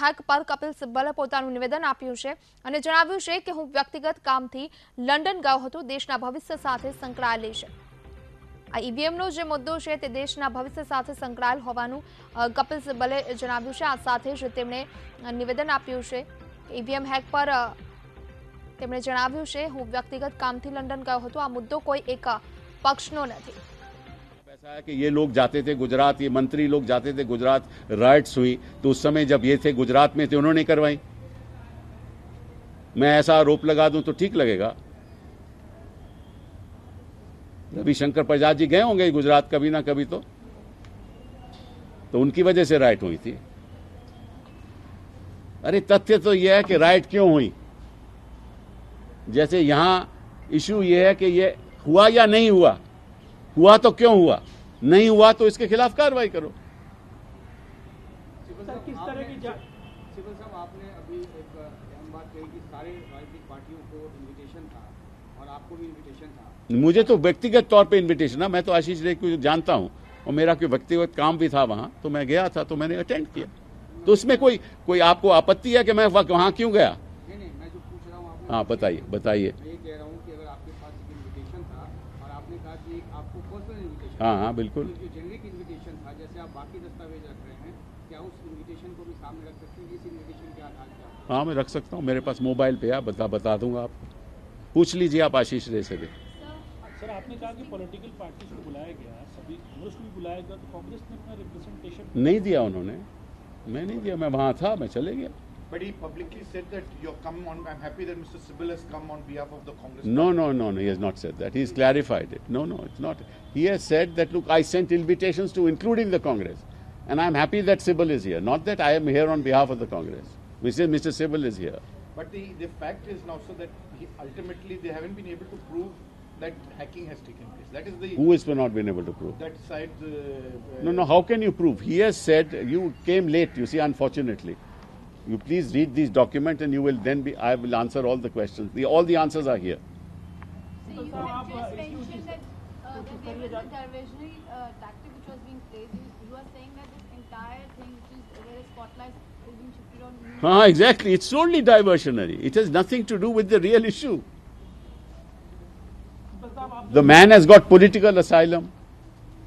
હક પર કપિલ સિબ્બલે પોતાનું નિવેદન આપ્યું છે અને જણાવ્યું છે કે હું વ્યક્તિગત કામથી લંડન ગયો હતો, દેશના ભવિષ્ય સાથે સંકળાયેલી છે। આ ઈવીએમનો જે મુદ્દો છે તે દેશના ભવિષ્ય સાથે સંકળાયેલ હોવાનું કપિલ સિબ્બલે જણાવ્યું છે। આ સાથે જ તેમણે નિવેદન આપ્યું છે કે ઈવીએમ હેક પર તેમણે જણાવ્યું છે હું વ્યક્તિગત કામથી લંડન ગયો હતો, આ મુદ્દો કોઈ એક પક્ષનો નથી। ऐसा है कि ये लोग जाते थे गुजरात, ये मंत्री लोग जाते थे गुजरात, राइट्स हुई तो उस समय जब ये थे गुजरात में थे उन्होंने करवाई। मैं ऐसा आरोप लगा दूं तो ठीक लगेगा। रवि शंकर प्रसाद जी गए होंगे गुजरात कभी ना कभी, तो उनकी वजह से राइट हुई थी। अरे तथ्य तो यह है कि राइट क्यों हुई। जैसे यहां इश्यू यह है कि ये हुआ या नहीं हुआ, हुआ तो क्यों हुआ, नहीं हुआ तो इसके खिलाफ कार्रवाई करो। सर किस तरह की सिब्बल साहब आपने अभी एक अहम बात कही कि सारे राजनीतिक पार्टियों को इनविटेशन था और आपको भी इनविटेशन था। मुझे तो व्यक्तिगत तौर पे इनविटेशन था, मैं तो आशीष जी को जानता हूँ और मेरा कोई व्यक्तिगत काम भी था वहाँ, तो मैं गया था तो मैंने अटेंड किया। तो उसमें कोई आपको आपत्ति है कि मैं वहाँ क्यों गया? नहीं, मैं जो पूछ रहा हूँ हाँ बताइए बताइए। हाँ हाँ बिल्कुल। तो जेनरिक इनविटेशन था, जैसे आप बाकी दस्तावेज रख रहे हैं, क्या उस इनविटेशन को भी सामने रख सकते हैं? इस इनविटेशन के आधार पर हाँ मैं रख सकता हूँ, मेरे पास मोबाइल पे है, बता दूंगा आपको। पूछ लीजिए आप आशीष रे से भी। सर आपने कहा कि पॉलिटिकल पार्टीज को बुलाया गया, सभी कांग्रेस को भी बुलाया गया, तो कांग्रेस ने अपना रिप्रेजेंटेशन नहीं दिया उन्होंने। मैं नहीं दिया, मैं वहाँ था, मैं चले गया। But he publicly said that you come on. I'm happy that Mr. Sibal has come on behalf of the Congress. No. He has not said that. He has clarified it. No, it's not. He has said that look, I sent invitations to including the Congress, and I'm happy that Sibal is here. Not that I am here on behalf of the Congress. Mr. Sibal is here. But the fact is now so that ultimately they haven't been able to prove that hacking has taken place. That is the who has not been able to prove that side. No. How can you prove? He has said you came late. You see, unfortunately. You please read these documents and you will then be. I will answer all the questions. All the answers are here. So you have just mentioned that there was a diversionary tactic which was being played. You are saying that this entire thing, which is where the spotlight is being shifted on. Ah, exactly. It's only diversionary. It has nothing to do with the real issue. The man has got political asylum.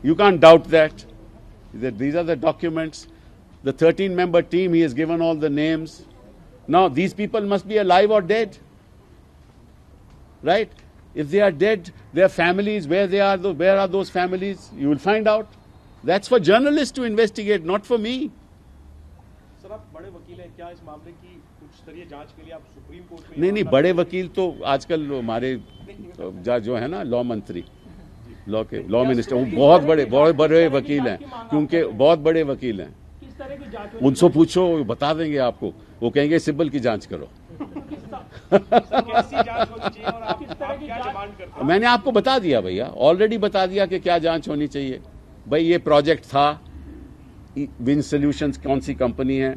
You can't doubt that. These are the documents. The 13-member team, he has given all the names. Now, these people must be alive or dead, right? If they are dead, their families, where are those families? You will find out. That's for journalists to investigate, not for me. Sir, आप बड़े वकील हैं क्या इस मामले की उच्चस्तरीय जांच के लिए आप सुप्रीम कोर्ट में? नहीं, बड़े वकील तो आजकल हमारे जो है ना लॉ मंत्री, लॉ मिनिस्टर, वो बहुत बड़े वकील हैं, क्योंकि बहुत बड़े वकील हैं। उनसे पूछो, बता देंगे आपको। वो कहेंगे सिब्बल की जांच करो। कैसी जांच होनी चाहिए और आप किस तरह की जांच डिमांड करते हैं? मैंने आपको बता दिया भैया, ऑलरेडी बता दिया कि क्या जांच होनी चाहिए। भाई ये प्रोजेक्ट था, विन सॉल्यूशंस कौन सी कंपनी है,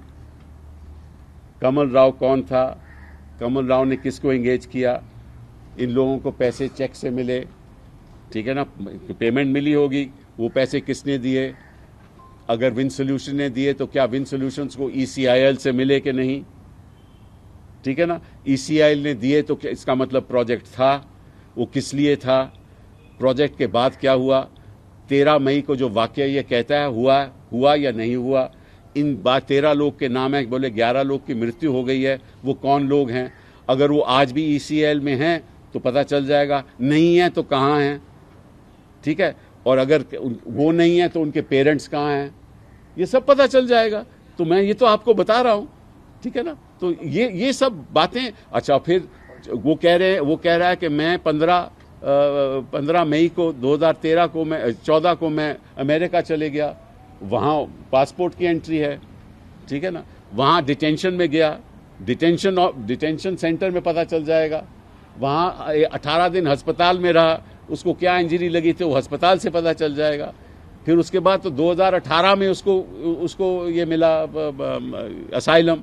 कमल राव कौन था, कमल राव ने किसको एंगेज किया, इन लोगों को पैसे चेक से मिले, ठीक है ना, पेमेंट मिली होगी, वो पैसे किसने दिए, अगर विन सॉल्यूशन ने दिए तो क्या विन सॉल्यूशंस को ECIL से मिले कि नहीं, ठीक है ना, ECIL ने दिए तो क्या इसका मतलब प्रोजेक्ट था, वो किस लिए था, प्रोजेक्ट के बाद क्या हुआ, 13 मई को जो वाकया ये कहता है हुआ या नहीं हुआ, इन 13 लोग के नाम है, बोले 11 लोग की मृत्यु हो गई है, वो कौन लोग हैं, अगर वो आज भी ECIL में हैं तो पता चल जाएगा, नहीं है तो कहाँ हैं, ठीक है, और अगर वो नहीं है तो उनके पेरेंट्स कहाँ हैं, ये सब पता चल जाएगा। तो मैं ये तो आपको बता रहा हूँ, ठीक है ना। तो ये सब बातें, अच्छा फिर वो कह रहा है कि मैं 15 मई को 2013 को मैं 14 को मैं अमेरिका चले गया, वहाँ पासपोर्ट की एंट्री है, ठीक है ना, वहाँ डिटेंशन में गया, डिटेंशन सेंटर में पता चल जाएगा, वहाँ 18 दिन अस्पताल में रहा, उसको क्या इंजरी लगी थी वो अस्पताल से पता चल जाएगा, फिर उसके बाद तो 2018 में उसको ये मिला असाइलम,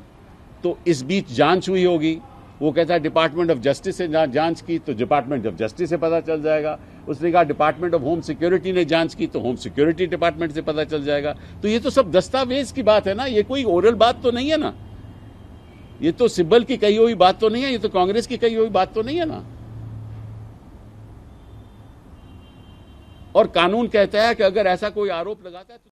तो इस बीच जांच हुई होगी, वो कहता है डिपार्टमेंट ऑफ जस्टिस ने जांच की तो डिपार्टमेंट ऑफ जस्टिस से पता चल जाएगा, उसने कहा डिपार्टमेंट ऑफ होम सिक्योरिटी ने जांच की तो होम सिक्योरिटी डिपार्टमेंट से पता चल जाएगा। तो ये तो सब दस्तावेज की बात है ना, ये कोई ओरल बात तो नहीं है ना। ये तो सिब्बल की कही हुई बात तो नहीं है, ये तो कांग्रेस की कही हुई बात तो नहीं है ना। और कानून कहता है कि अगर ऐसा कोई आरोप लगाता है तो